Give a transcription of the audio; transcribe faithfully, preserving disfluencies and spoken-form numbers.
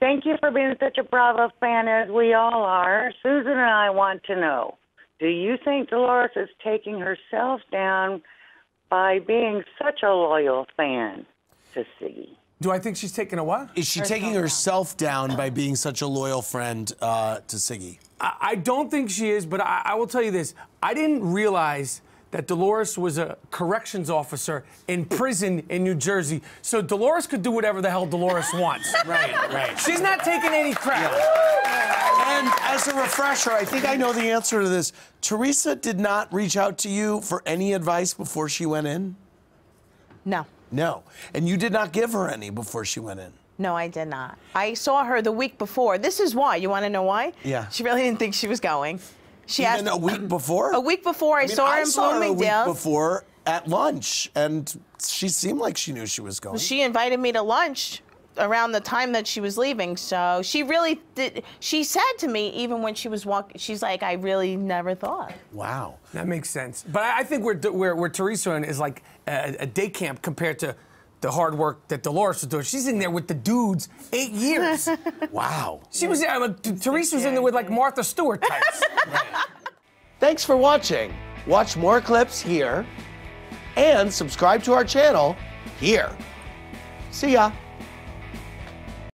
Thank you for being such a Bravo fan, as we all are. Susan and I want to know, do you think Dolores is taking herself down by being such a loyal fan to Siggy? Do I think she's taking a what? Is she herself taking herself down. down by being such a loyal friend uh, to Siggy? I, I don't think she is, but I, I will tell you this. I didn't realize that Dolores was a corrections officer in prison in New Jersey, so Dolores could do whatever the hell Dolores wants. Right, right. She's not taking any crap. Yeah. And as a refresher, I think I know the answer to this. Teresa did not reach out to you for any advice before she went in? No. No. And you did not give her any before she went in? No, I did not. I saw her the week before. This is why. You want to know why? Yeah. She really didn't think she was going. She Even asked, a week before? A week before. I, I mean, saw her I in saw Bloomingdale. Her a week before at lunch, and she seemed like she knew she was going. Well, she invited me to lunch around the time that she was leaving, so she really did. She said to me, even when she was walking, she's like, I really never thought. Wow. That makes sense. But I think where, where, where Teresa is like a, a day camp compared to the hard work that Dolores was doing. She's in there with the dudes eight years. Wow. She was, I mean, Teresa was in there with like Martha Stewart types. Right. Thanks for watching. Watch more clips here and subscribe to our channel here. See ya.